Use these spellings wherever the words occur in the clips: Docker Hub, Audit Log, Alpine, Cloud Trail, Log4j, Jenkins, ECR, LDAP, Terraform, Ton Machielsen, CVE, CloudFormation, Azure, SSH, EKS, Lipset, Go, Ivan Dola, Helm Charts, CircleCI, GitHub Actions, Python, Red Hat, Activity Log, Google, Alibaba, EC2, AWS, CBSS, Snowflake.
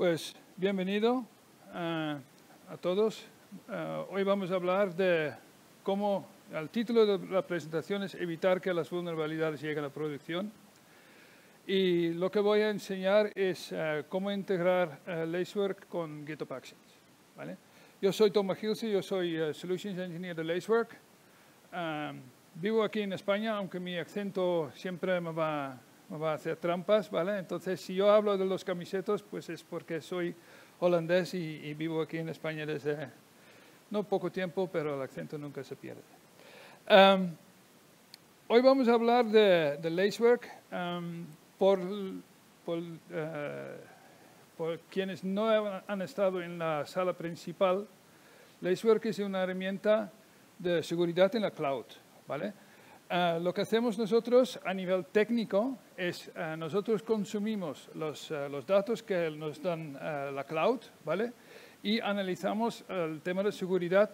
Pues bienvenido a todos. Hoy vamos a hablar de cómo, el título de la presentación es evitar que las vulnerabilidades lleguen a la producción. Y lo que voy a enseñar es cómo integrar Lacework con GitHub Actions. ¿Vale? Yo soy Ton Machielsen, yo soy Solutions Engineer de Lacework. Vivo aquí en España, aunque mi acento siempre me va a hacer trampas, ¿vale? Entonces, si yo hablo de los camisetos, pues es porque soy holandés y vivo aquí en España desde no poco tiempo, pero el acento nunca se pierde. Hoy vamos a hablar de Lacework. Por quienes no han estado en la sala principal, Lacework es una herramienta de seguridad en la cloud, ¿vale? Lo que hacemos nosotros a nivel técnico es, nosotros consumimos los datos que nos dan la cloud, ¿vale? Y analizamos el tema de seguridad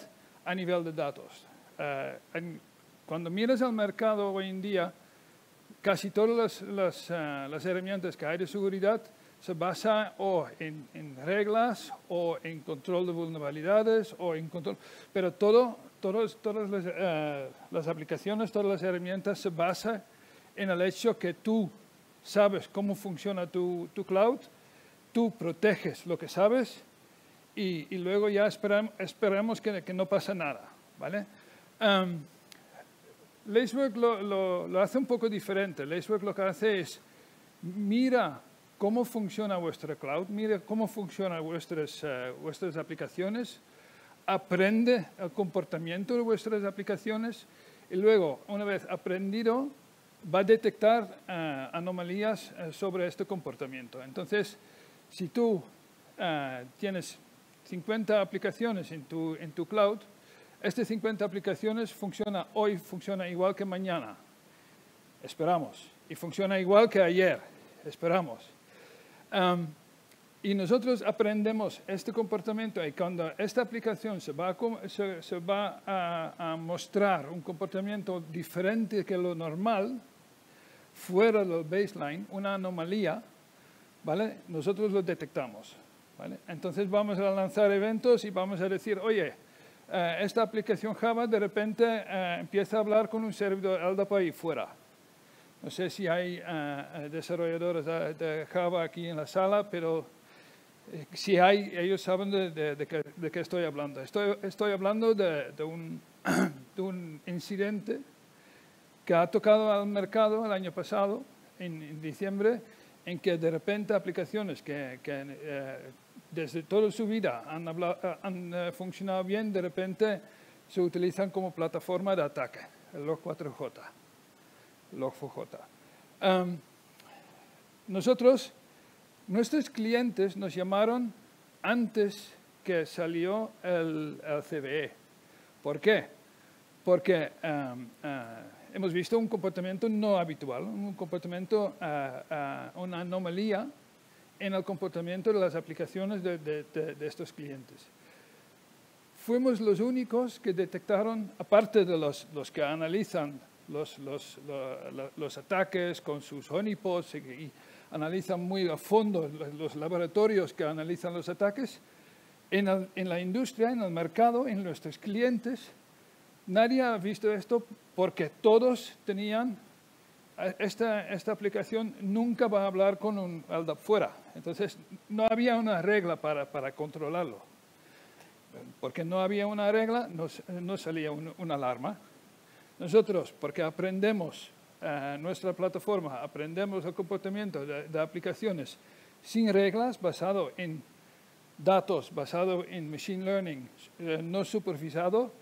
a nivel de datos. Cuando miras al mercado hoy en día, casi todas las herramientas que hay de seguridad se basan o en reglas o en control de vulnerabilidades o en control, pero todas las aplicaciones, todas las herramientas se basan en el hecho que tú sabes cómo funciona tu cloud, tú proteges lo que sabes y luego ya esperamos que no pasa nada, ¿vale? Lacework lo hace un poco diferente. Lacework lo que hace es mira cómo funciona vuestra cloud, mira cómo funcionan vuestras aplicaciones, aprende el comportamiento de vuestras aplicaciones y luego, una vez aprendido, va a detectar anomalías sobre este comportamiento. Entonces, si tú tienes 50 aplicaciones en tu cloud, estas 50 aplicaciones funcionan hoy, funciona igual que mañana, esperamos, y funciona igual que ayer, esperamos. Y nosotros aprendemos este comportamiento y cuando esta aplicación se va a mostrar un comportamiento diferente que lo normal, fuera del baseline, una anomalía, ¿vale? Nosotros lo detectamos, ¿vale? Entonces vamos a lanzar eventos y vamos a decir, oye, esta aplicación Java de repente empieza a hablar con un servidor LDAP ahí fuera. No sé si hay desarrolladores de Java aquí en la sala, pero si hay, ellos saben de qué estoy hablando. Estoy hablando de un incidente que ha tocado al mercado el año pasado, en diciembre, en que de repente aplicaciones que desde toda su vida han funcionado bien, de repente se utilizan como plataforma de ataque, el Log4j. Log4j. Nuestros clientes nos llamaron antes que salió el CVE. ¿Por qué? Porque hemos visto un comportamiento no habitual, un comportamiento, una anomalía en el comportamiento de las aplicaciones de estos clientes. Fuimos los únicos que detectaron, aparte de los que analizan los ataques con sus honeypots y analizan muy a fondo los laboratorios que analizan los ataques, en la industria, en el mercado, en nuestros clientes, nadie ha visto esto porque todos tenían, esta aplicación nunca va a hablar con un LDAP fuera. Entonces, no había una regla para controlarlo. Porque no había una regla, no salía una alarma. Nosotros, porque aprendemos nuestra plataforma, aprendemos el comportamiento de aplicaciones sin reglas, basado en datos, basado en machine learning, no supervisado,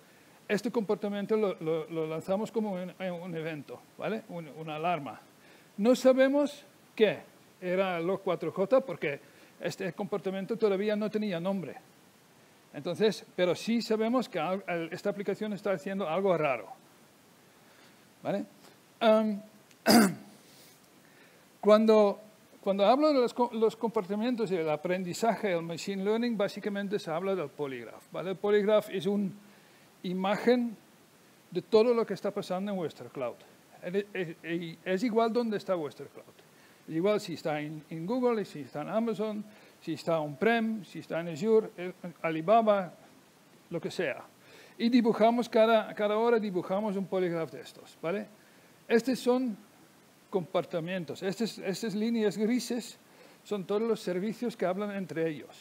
este comportamiento lo lanzamos como un evento, ¿vale? Una alarma. No sabemos qué era Log4j porque este comportamiento todavía no tenía nombre. Entonces, pero sí sabemos que esta aplicación está haciendo algo raro, ¿vale? Cuando hablo de los comportamientos y el aprendizaje, el machine learning, básicamente se habla del polígrafo, ¿vale? El polígrafo es una imagen de todo lo que está pasando en vuestra cloud. Es igual dónde está vuestra cloud. Es igual si está en Google, si está en Amazon, si está on-prem, si está en Azure, Alibaba, lo que sea. Y dibujamos, cada hora dibujamos un polygraph de estos, ¿vale? Estos son compartimentos, estas líneas grises son todos los servicios que hablan entre ellos.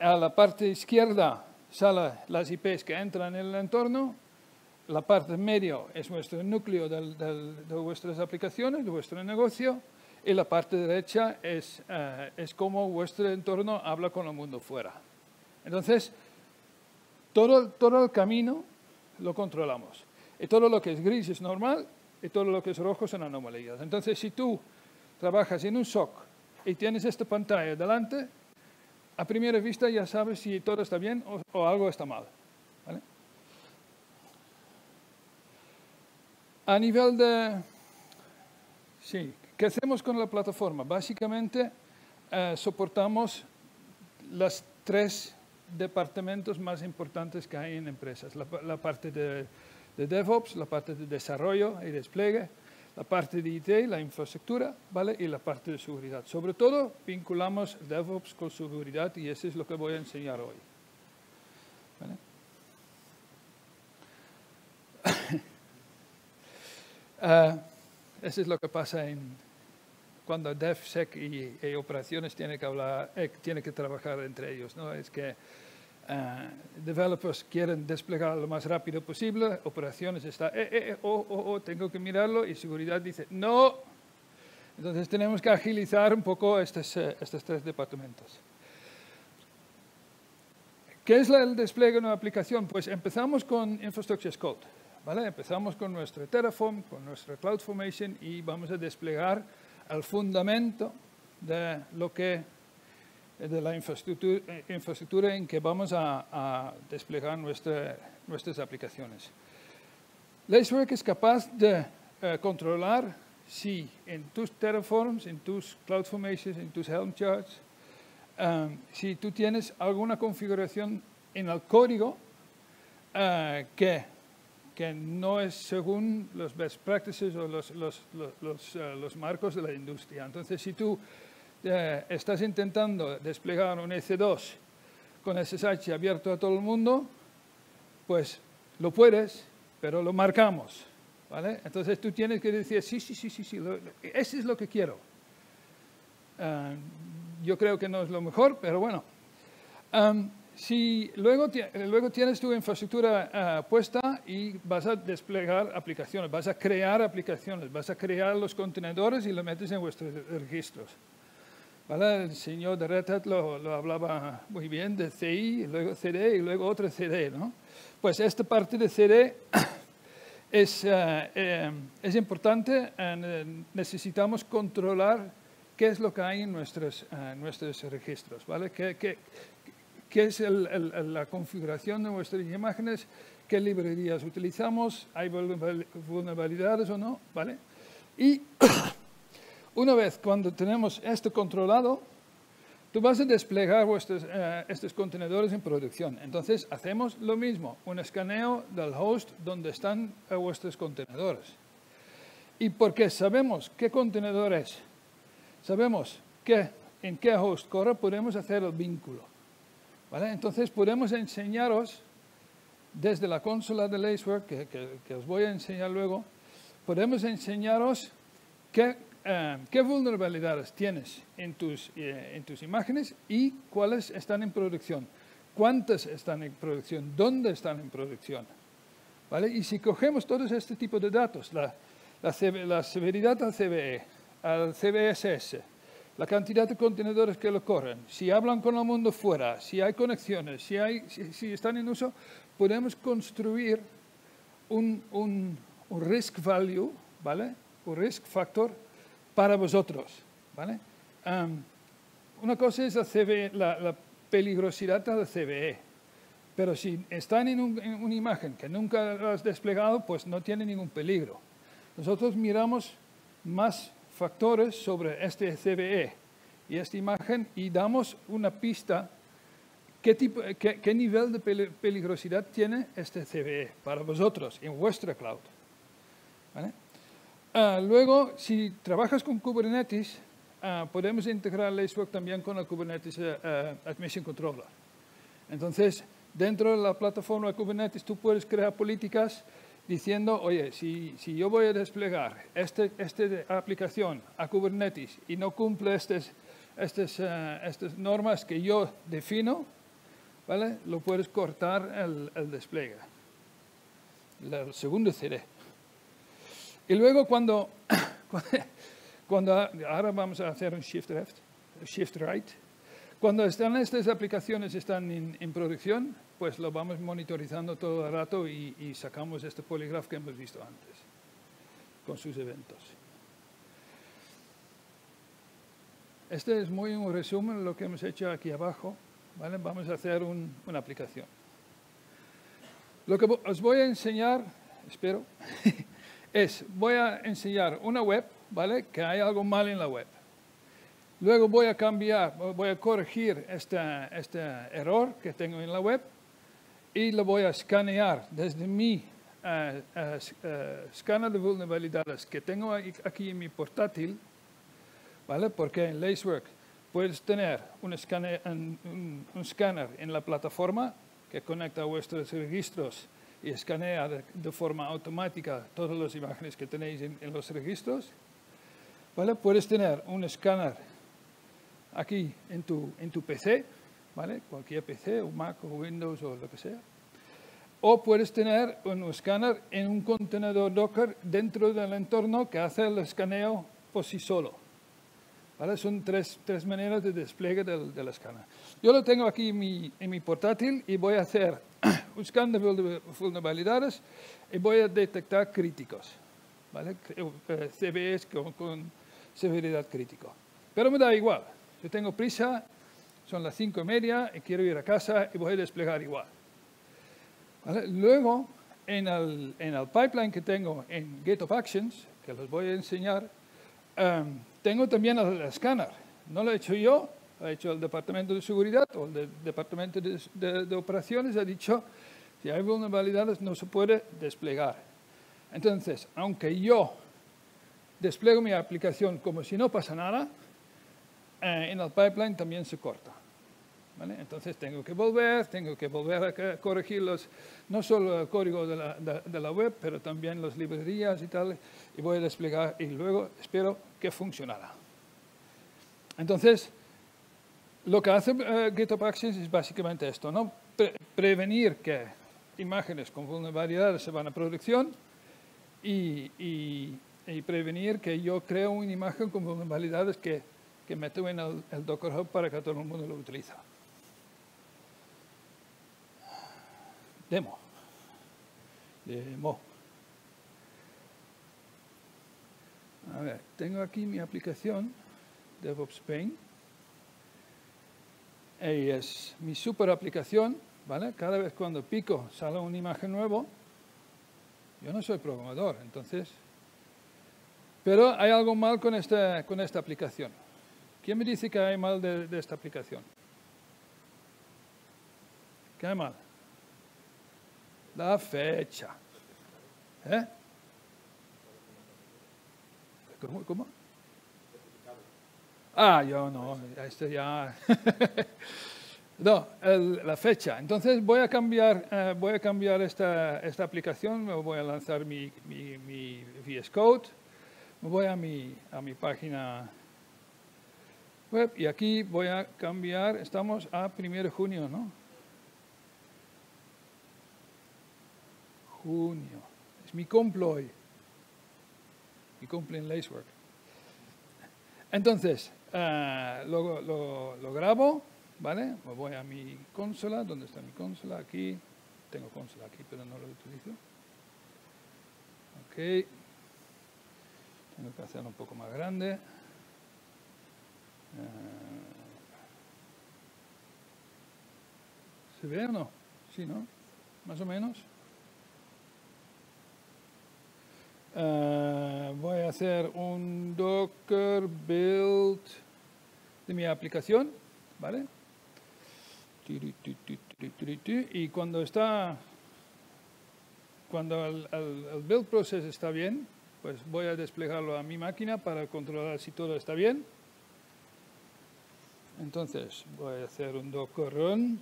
A la parte izquierda salen las IPs que entran en el entorno, la parte medio es nuestro núcleo de vuestras aplicaciones, de vuestro negocio, y la parte derecha es cómo vuestro entorno habla con el mundo fuera. Entonces, todo el camino lo controlamos. Y todo lo que es gris es normal y todo lo que es rojo son anomalías. Entonces, si tú trabajas en un SOC y tienes esta pantalla delante, a primera vista ya sabes si todo está bien o algo está mal, ¿vale? A nivel de... Sí, ¿qué hacemos con la plataforma? Básicamente, soportamos las tres departamentos más importantes que hay en empresas. La parte de DevOps, la parte de desarrollo y despliegue, la parte de IT, la infraestructura, ¿vale? Y la parte de seguridad. Sobre todo, vinculamos DevOps con seguridad y eso es lo que voy a enseñar hoy, ¿vale? Eso es lo que pasa cuando DevSec y operaciones tienen que trabajar entre ellos, ¿no? Es que developers quieren desplegar lo más rápido posible, operaciones está, tengo que mirarlo, y seguridad dice, no. Entonces tenemos que agilizar un poco estos tres departamentos. ¿Qué es el despliegue de una aplicación? Pues empezamos con Infrastructure as Code, ¿vale? Empezamos con nuestro Terraform, con nuestro CloudFormation y vamos a desplegar el fundamento de la infraestructura en que vamos a desplegar nuestras aplicaciones. Lacework es capaz de controlar si en tus Terraforms, en tus CloudFormations, en tus Helm Charts, si tú tienes alguna configuración en el código que no es según los best practices o los marcos de la industria. Entonces, si tú estás intentando desplegar un EC2 con SSH abierto a todo el mundo, pues lo puedes, pero lo marcamos, ¿vale? Entonces, tú tienes que decir, sí, eso es lo que quiero. Yo creo que no es lo mejor, pero bueno. Si luego tienes tu infraestructura puesta y vas a desplegar aplicaciones, vas a crear aplicaciones, vas a crear los contenedores y los metes en vuestros registros, ¿vale? El señor de Red Hat lo hablaba muy bien de CI, luego CD y luego otro CD, ¿no? Pues esta parte de CD es importante. Necesitamos controlar qué es lo que hay en nuestros registros, ¿vale? ¿Qué es la configuración de nuestras imágenes? ¿Qué librerías utilizamos? ¿Hay vulnerabilidades o no? ¿Vale? Y una vez cuando tenemos esto controlado, tú vas a desplegar estos contenedores en producción. Entonces, hacemos lo mismo, un escaneo del host donde están vuestros contenedores. Y porque sabemos qué contenedor es, sabemos en qué host corre, podemos hacer el vínculo, ¿vale? Entonces, podemos enseñaros desde la consola de Lacework, que os voy a enseñar luego, podemos enseñaros qué vulnerabilidades tienes en tus imágenes y cuáles están en producción, cuántas están en producción, dónde están en producción, ¿vale? Y si cogemos todos este tipo de datos, la severidad al CVE, al CBSS, la cantidad de contenedores que lo corren, si hablan con el mundo fuera, si hay conexiones, si están en uso, podemos construir un risk value, ¿vale? Un risk factor para vosotros, ¿vale? Una cosa es la peligrosidad del CVE, pero si están en una imagen que nunca has desplegado, pues no tiene ningún peligro. Nosotros miramos más factores sobre este CVE y esta imagen y damos una pista qué nivel de peligrosidad tiene este CVE para vosotros en vuestra cloud, ¿vale? Luego, si trabajas con Kubernetes, podemos integrar Lacework también con la Kubernetes Admission Controller. Entonces, dentro de la plataforma de Kubernetes, tú puedes crear políticas diciendo, oye, si yo voy a desplegar esta aplicación a Kubernetes y no cumple estas normas que yo defino, ¿vale? Lo puedes cortar el despliegue. El segundo CD. Y luego ahora vamos a hacer un shift right. Cuando están estas aplicaciones están en producción, pues lo vamos monitorizando todo el rato y sacamos este polygraph que hemos visto antes, con sus eventos. Este es muy un resumen de lo que hemos hecho aquí abajo, ¿vale? Vamos a hacer una aplicación. Lo que os voy a enseñar, espero, voy a enseñar una web, ¿vale? Que hay algo mal en la web. Luego voy a corregir este error que tengo en la web y lo voy a escanear desde mi escáner de vulnerabilidades que tengo aquí en mi portátil, ¿vale? Porque en Lacework puedes tener un escáner en la plataforma que conecta a vuestros registros y escanea de forma automática todas las imágenes que tenéis en los registros, ¿vale? Puedes tener un escáner aquí en tu PC, ¿vale? Cualquier PC, o Mac, o Windows, o lo que sea. O puedes tener un escáner en un contenedor Docker dentro del entorno que hace el escaneo por sí solo, ¿vale? Son tres maneras de despliegue del escáner. Yo lo tengo aquí en mi portátil y voy a hacer un scan de vulnerabilidades y voy a detectar críticos, ¿vale? CVEs con severidad crítica. Pero me da igual. Yo tengo prisa, son las 5:30 y quiero ir a casa y voy a desplegar igual, ¿vale? Luego, en el pipeline que tengo en GitHub Actions, que los voy a enseñar, tengo también el escáner. No lo he hecho yo, lo ha hecho el departamento de seguridad o el departamento de operaciones. Ha dicho, si hay vulnerabilidades no se puede desplegar. Entonces, aunque yo despliego mi aplicación como si no pasa nada, en el pipeline también se corta, ¿vale? Entonces tengo que volver a corregir no solo el código de la web, pero también las librerías y tal, y voy a desplegar y luego espero que funcionará. Entonces, lo que hace GitHub Actions es básicamente esto, ¿no? Prevenir que imágenes con vulnerabilidades se van a producción y prevenir que yo creo una imagen con vulnerabilidades que meto en el Docker Hub para que todo el mundo lo utiliza. Demo. A ver, tengo aquí mi aplicación, DevOps Pain. Y es mi super aplicación, ¿vale? Cada vez cuando pico sale una imagen nueva. Yo no soy programador, entonces. Pero hay algo mal con esta aplicación. ¿Quién me dice que hay mal de esta aplicación? ¿Qué hay mal? La fecha. ¿Eh? ¿Cómo? Ah, yo no. Esto ya. No, la fecha. Entonces voy a cambiar esta aplicación. Me voy a lanzar mi VS Code. Me voy a mi página web y aquí voy a cambiar, estamos a 1 de junio, ¿no? Junio. Es mi cumple hoy. Mi cumple en Lacework. Entonces, lo grabo, ¿vale? Me voy a mi consola. ¿Dónde está mi consola? Aquí. Tengo consola aquí, pero no lo utilizo. Ok. Tengo que hacerlo un poco más grande. ¿Se ve o no? Sí, ¿no? Más o menos. Voy a hacer un Docker build de mi aplicación, ¿vale? Y cuando el build process está bien, pues voy a desplegarlo a mi máquina para controlar si todo está bien. Entonces voy a hacer un docker run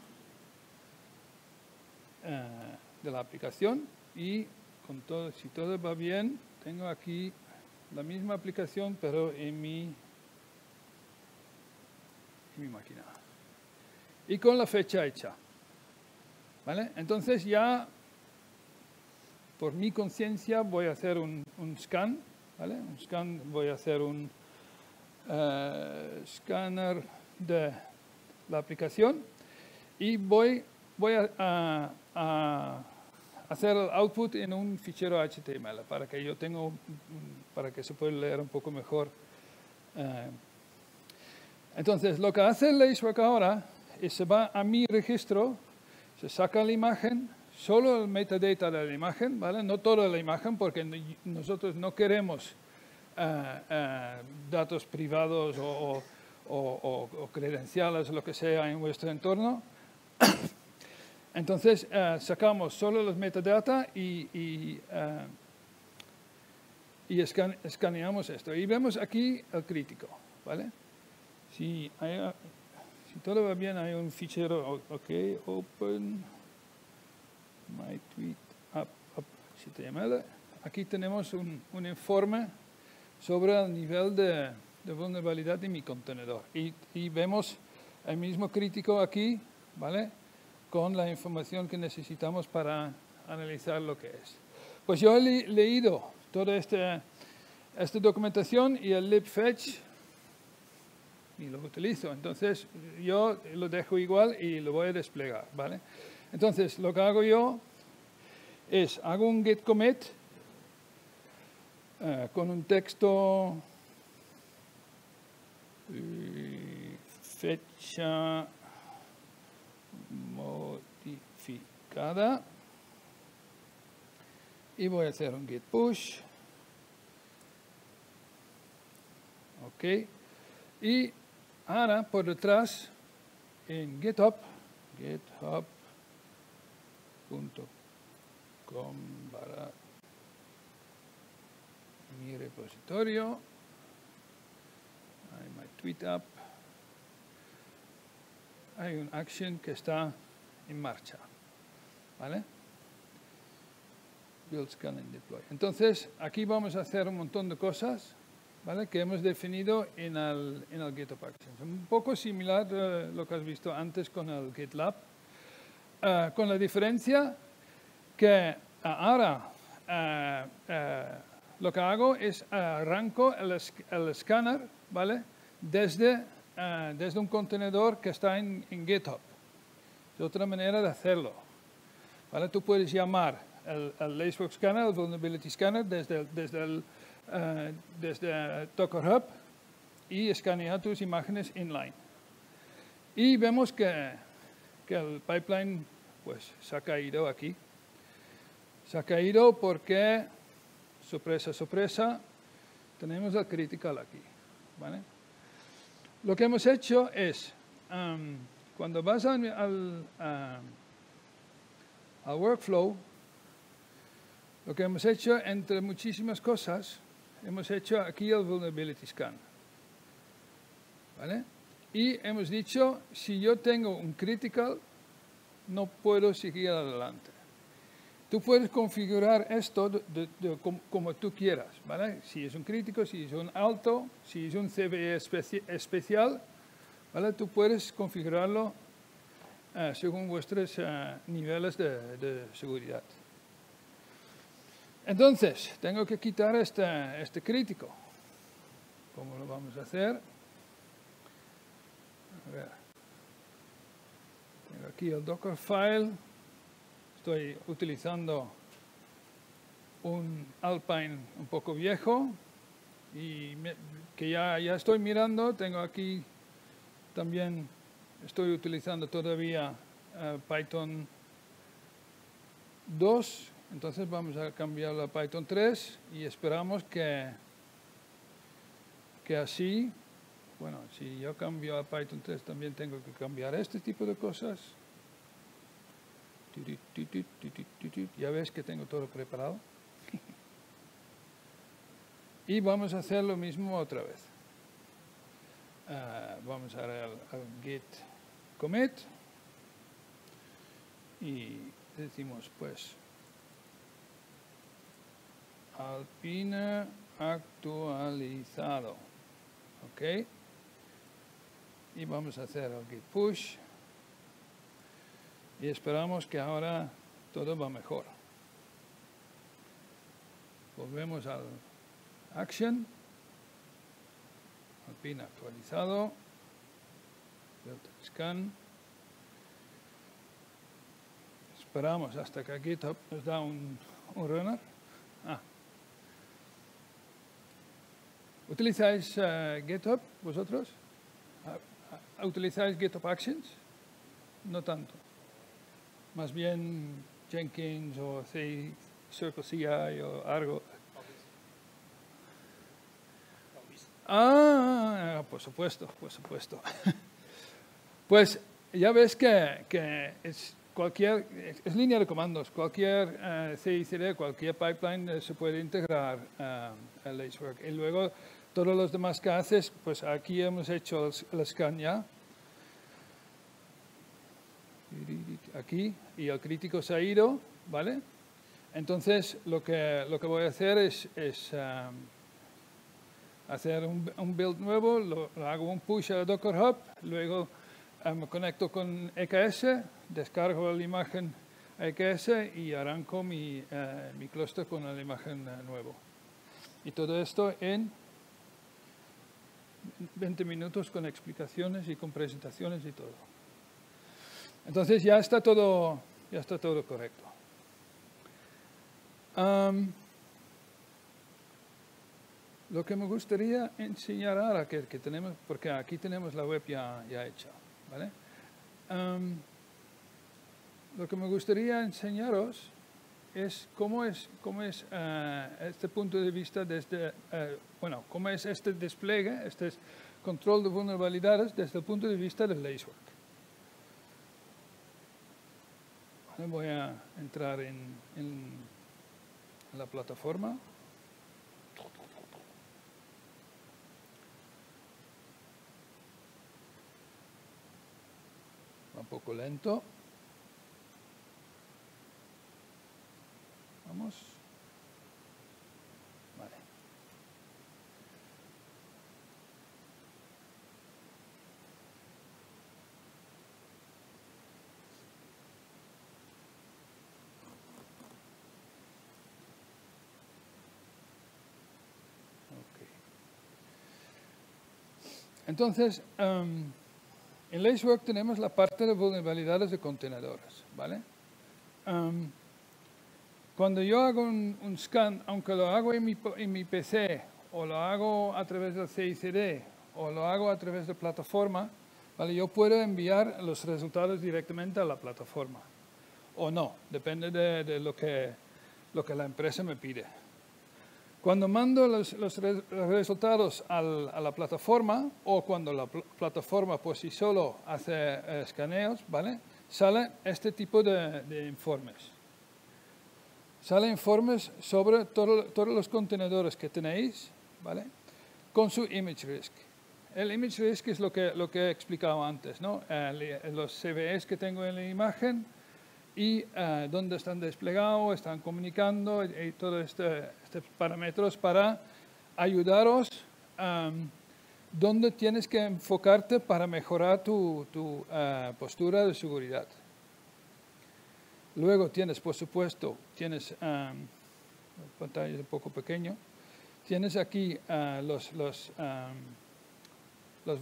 de la aplicación y con todo, si todo va bien, tengo aquí la misma aplicación pero en mi máquina y con la fecha hecha, ¿vale? Entonces ya por mi conciencia voy a hacer un scan, ¿vale? Un scan, voy a hacer un scanner de la aplicación y voy a hacer el output en un fichero HTML para que yo tenga, para que se pueda leer un poco mejor. Entonces, lo que hace Lacework ahora es se va a mi registro, se saca la imagen, solo el metadata de la imagen, ¿vale? No toda la imagen, porque nosotros no queremos datos privados o credenciales, lo que sea, en vuestro entorno. Entonces sacamos solo los metadata y escaneamos esto. Y vemos aquí el crítico, ¿vale? Si todo va bien, hay un fichero, ok, open, my tweet, up, HTML. Aquí tenemos un informe sobre el nivel de vulnerabilidad de mi contenedor. Y vemos el mismo crítico aquí, ¿vale? Con la información que necesitamos para analizar lo que es. Pues yo he leído toda esta documentación y el libfetch y lo utilizo. Entonces yo lo dejo igual y lo voy a desplegar, ¿vale? Entonces lo que hago yo es hago un git commit con un texto, fecha modificada, y voy a hacer un git push, ok, y ahora por detrás en github.com para mi repositorio, hay my tweet app, hay un action que está en marcha, ¿vale? Build, scan and deploy. Entonces aquí vamos a hacer un montón de cosas, ¿vale? Que hemos definido en el GitHub Actions. Un poco similar a lo que has visto antes con el GitLab, con la diferencia que ahora lo que hago es arranco el escáner, ¿vale? Desde un contenedor que está en GitHub. Es otra manera de hacerlo, ¿vale? Tú puedes llamar el Lacework Scanner, el Vulnerability Scanner, desde Docker Hub y escanear tus imágenes inline. Y vemos que el pipeline pues se ha caído aquí. Se ha caído porque, sorpresa, sorpresa, tenemos el critical aquí, ¿vale? Lo que hemos hecho es, cuando vas al workflow, lo que hemos hecho, entre muchísimas cosas, hemos hecho aquí el Vulnerability Scan, ¿vale? Y hemos dicho, si yo tengo un critical, no puedo seguir adelante. Tú puedes configurar esto como tú quieras, ¿vale? Si es un crítico, si es un alto, si es un CVE especial, ¿vale? Tú puedes configurarlo según vuestros niveles de seguridad. Entonces, tengo que quitar este crítico. ¿Cómo lo vamos a hacer? A ver. Tengo aquí el Dockerfile. Estoy utilizando un Alpine un poco viejo y que ya estoy mirando. Tengo aquí también, estoy utilizando todavía Python 2. Entonces vamos a cambiarlo a Python 3 y esperamos que así, bueno, si yo cambio a Python 3 también tengo que cambiar este tipo de cosas. Ya ves que tengo todo preparado. Y vamos a hacer lo mismo otra vez. vamos ahora al git commit y decimos pues Alpine actualizado, ok, y vamos a hacer el git push y esperamos que ahora todo va mejor. Volvemos al action, Alpine actualizado, scan, esperamos hasta que GitHub nos da un runner. ¿Utilizáis GitHub vosotros? ¿Utilizáis GitHub Actions? No tanto. Más bien Jenkins o CircleCI o Argo. Ah, por supuesto, por supuesto. Pues ya ves que es línea de comandos. Cualquier CICD, cualquier pipeline se puede integrar a Lacework. Y luego todos los demás que haces, pues aquí hemos hecho el scan ya. Aquí, y el crítico se ha ido, ¿vale? Entonces lo que voy a hacer es hacer un build nuevo, lo hago un push a Docker Hub, luego me conecto con EKS, descargo la imagen a EKS y arranco mi clúster con la imagen nueva. Y todo esto en 20 minutos con explicaciones y con presentaciones y todo. Entonces ya está todo correcto. Lo que me gustaría enseñar ahora que tenemos, porque aquí tenemos la web ya hecha, ¿vale? Lo que me gustaría enseñaros es cómo es este punto de vista desde, cómo es este despliegue, este control de vulnerabilidades desde el punto de vista del Lacework. Vale, voy a entrar en la plataforma. Un poco lento. Vamos. Vale. Okay. Entonces, en Lacework tenemos la parte de vulnerabilidades de contenedores, ¿vale? Cuando yo hago un scan, aunque lo hago en mi PC, o lo hago a través del CICD, o lo hago a través de plataforma, ¿vale? Yo puedo enviar los resultados directamente a la plataforma, o no, depende de lo que la empresa me pide. Cuando mando los resultados a la plataforma o cuando la plataforma por sí solo hace escaneos, ¿vale? Sale este tipo de informes. Salen informes sobre todos los contenedores que tenéis, ¿vale? Con su image risk. El image risk es lo que he explicado antes, ¿no? Los CVEs que tengo en la imagen y dónde están desplegados, están comunicando y todos estos parámetros para ayudaros dónde tienes que enfocarte para mejorar tu postura de seguridad. Luego tienes, por supuesto, la pantalla es un poco pequeño, tienes aquí las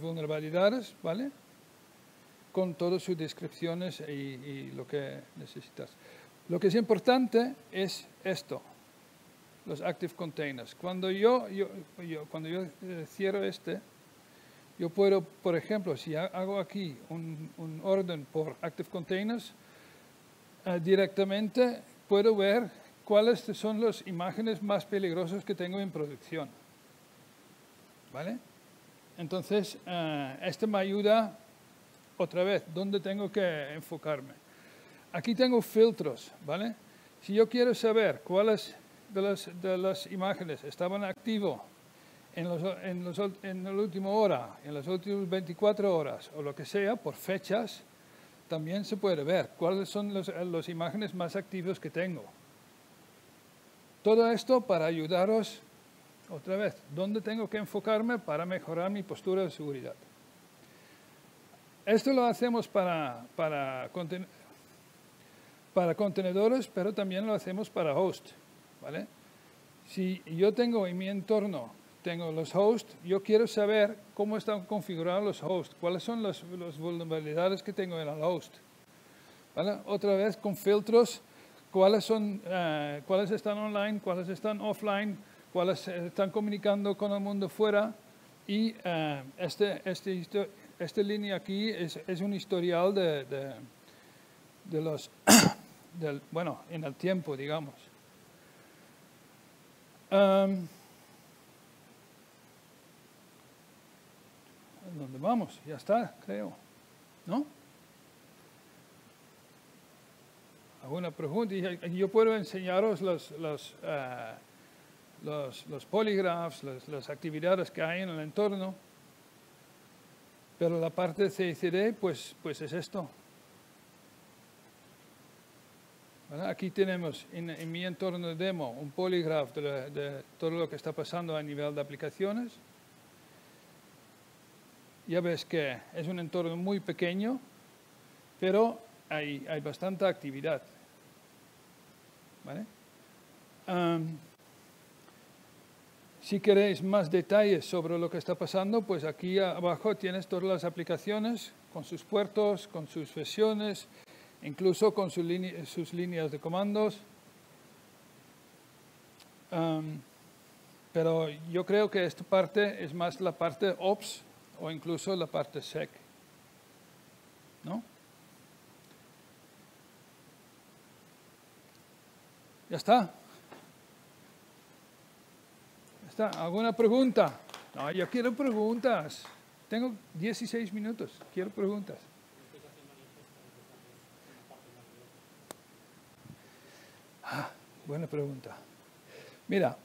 vulnerabilidades, ¿vale? Con todas sus descripciones y lo que necesitas. Lo que es importante es esto, los Active Containers. Cuando yo cierro este, yo puedo, por ejemplo, si hago aquí un orden por Active Containers, directamente puedo ver cuáles son las imágenes más peligrosas que tengo en producción, ¿vale? Entonces, este me ayuda. Otra vez, ¿dónde tengo que enfocarme? Aquí tengo filtros, ¿vale? Si yo quiero saber cuáles de las imágenes estaban activas en la última hora, en las últimas 24 horas o lo que sea, por fechas, también se puede ver cuáles son las imágenes más activas que tengo. Todo esto para ayudaros otra vez, ¿dónde tengo que enfocarme para mejorar mi postura de seguridad? Esto lo hacemos para contenedores, pero también lo hacemos para host, ¿vale? Si yo tengo en mi entorno, tengo los hosts, yo quiero saber cómo están configurados los hosts, cuáles son las vulnerabilidades que tengo en el host, ¿vale? Otra vez con filtros, cuáles están online, cuáles están offline, cuáles están comunicando con el mundo fuera, y esta línea aquí es un historial bueno, en el tiempo, digamos. ¿Dónde vamos? Ya está, creo. ¿No? ¿Alguna pregunta? Yo puedo enseñaros los polígrafos, las actividades que hay en el entorno. Pero la parte de CICD, pues es esto. ¿Vale? Aquí tenemos en mi entorno de demo un polígrafo de todo lo que está pasando a nivel de aplicaciones. Ya ves que es un entorno muy pequeño, pero hay bastante actividad. ¿Vale? Si queréis más detalles sobre lo que está pasando, pues aquí abajo tienes todas las aplicaciones con sus puertos, con sus versiones, incluso con sus líneas de comandos. Pero yo creo que esta parte es más la parte Ops o incluso la parte Sec, ¿no? Ya está. ¿Alguna pregunta? No, yo quiero preguntas. Tengo 16 minutos. Quiero preguntas. Ah, buena pregunta. Mira.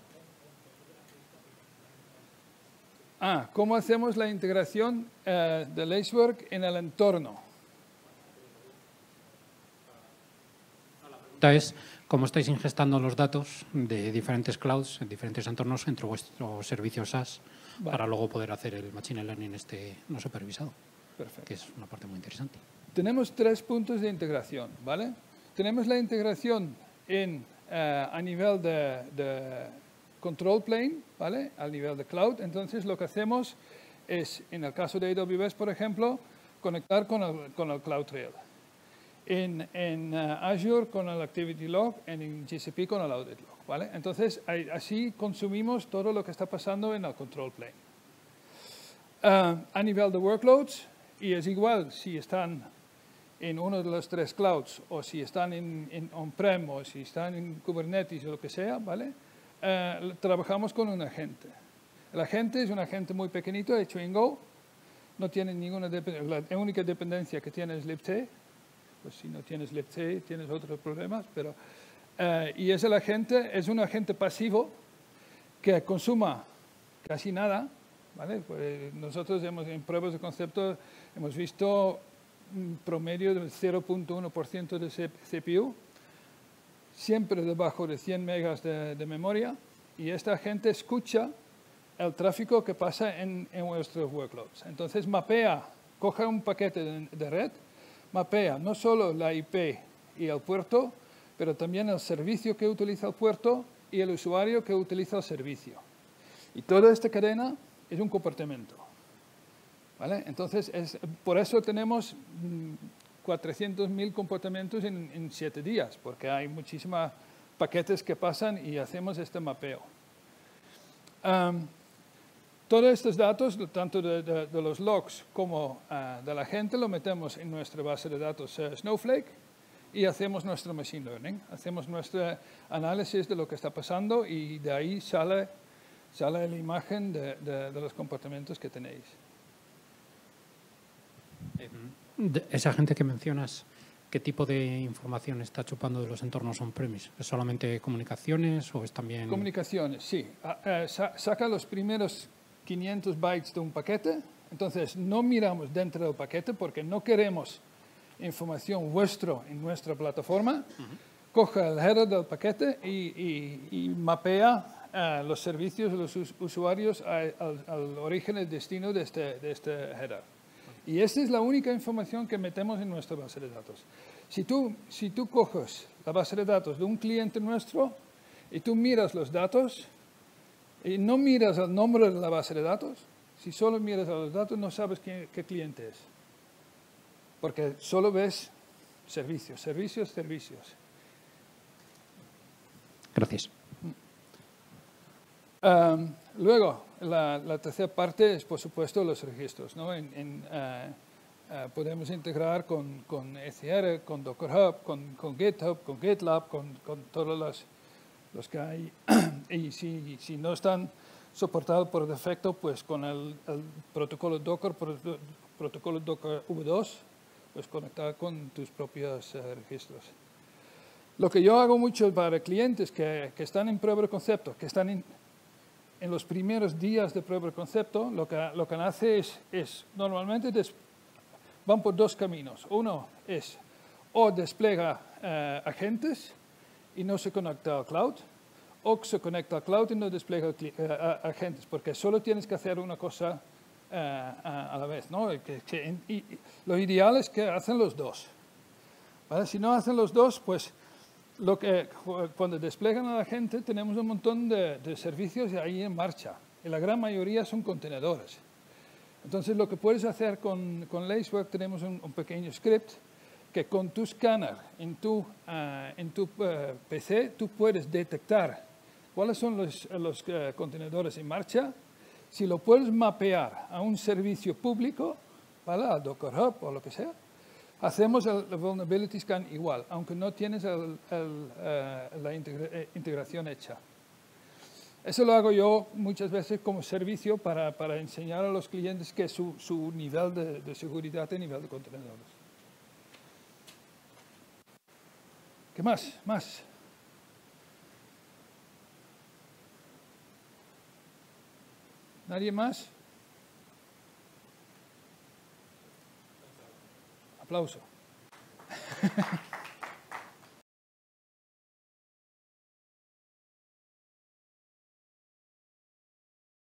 Ah, ¿cómo hacemos la integración de Lacework en el entorno? La pregunta es, ¿cómo estáis ingestando los datos de diferentes clouds, en diferentes entornos, entre vuestros servicios SaaS, vale, para luego poder hacer el Machine Learning no supervisado? Perfecto. Que es una parte muy interesante. Tenemos tres puntos de integración, ¿vale? Tenemos la integración a nivel de control plane, ¿vale? Al nivel de cloud. Entonces, lo que hacemos es, en el caso de AWS, por ejemplo, conectar con el Cloud Trail. En Azure con el Activity Log, en GCP con el Audit Log, ¿vale? Entonces, así consumimos todo lo que está pasando en el Control Plane. A nivel de workloads, y es igual si están en uno de los tres clouds, o si están en on-prem, o si están en Kubernetes, o lo que sea, ¿vale? Trabajamos con un agente. El agente es un agente muy pequeñito, hecho en Go. No tiene ninguna dependencia. La única dependencia que tiene es Lipset. Pues si no tienes Lipset, tienes otros problemas, pero... y es un agente pasivo que consuma casi nada, ¿vale? Pues nosotros en pruebas de concepto hemos visto un promedio del 0.1% de CPU, siempre debajo de 100 megas de memoria, y esta agente escucha el tráfico que pasa en nuestros workloads. Entonces mapea, coge un paquete de red, mapea no solo la IP y el puerto, pero también el servicio que utiliza el puerto y el usuario que utiliza el servicio. Y toda esta cadena es un comportamiento, ¿vale? Entonces, por eso tenemos 400.000 comportamientos en 7 días, porque hay muchísimos paquetes que pasan y hacemos este mapeo. Todos estos datos, tanto de los logs como de la gente, lo metemos en nuestra base de datos Snowflake y hacemos nuestro Machine Learning. Hacemos nuestro análisis de lo que está pasando y de ahí sale la imagen de los comportamientos que tenéis. Esa gente que mencionas, ¿qué tipo de información está chupando de los entornos on-premise? ¿Es solamente comunicaciones o es también...? Comunicaciones, sí. Saca los primeros 500 bytes de un paquete. Entonces, no miramos dentro del paquete porque no queremos información vuestra en nuestra plataforma. Coja el header del paquete y mapea los servicios, los usuarios al origen, el destino de este header. Y esta es la única información que metemos en nuestra base de datos. Si tú coges la base de datos de un cliente nuestro y tú miras los datos y no miras el nombre de la base de datos, si solo miras a los datos no sabes qué cliente es. Porque solo ves servicios, servicios, servicios. Gracias. Luego, la tercera parte es, por supuesto, los registros, ¿no? Podemos integrar con ECR, con Docker Hub, con GitHub, con GitLab, con todos los que hay. Y si no están soportados por defecto, pues con el protocolo Docker, protocolo Docker V2, pues conectar con tus propios registros. Lo que yo hago mucho para clientes que están en prueba de concepto, que están en los primeros días de prueba de concepto, lo que hace es normalmente van por dos caminos. Uno es o despliega agentes y no se conecta al cloud, o se conecta al cloud y no despliega agentes, porque solo tienes que hacer una cosa a la vez, ¿no? Y lo ideal es que hacen los dos, ¿vale? Si no hacen los dos, pues cuando despliegan a la gente tenemos un montón de servicios ahí en marcha y la gran mayoría son contenedores. Entonces lo que puedes hacer con Lacework, tenemos un pequeño script que con tu scanner en tu PC tú puedes detectar cuáles son los contenedores en marcha. Si lo puedes mapear a un servicio público, ¿vale? A Docker Hub o lo que sea, hacemos el vulnerability scan igual, aunque no tienes la integración hecha. Eso lo hago yo muchas veces como servicio para enseñar a los clientes que su nivel de seguridad y nivel de contenedores. ¿Qué más? ¿Más? ¿Nadie más? Aplauso.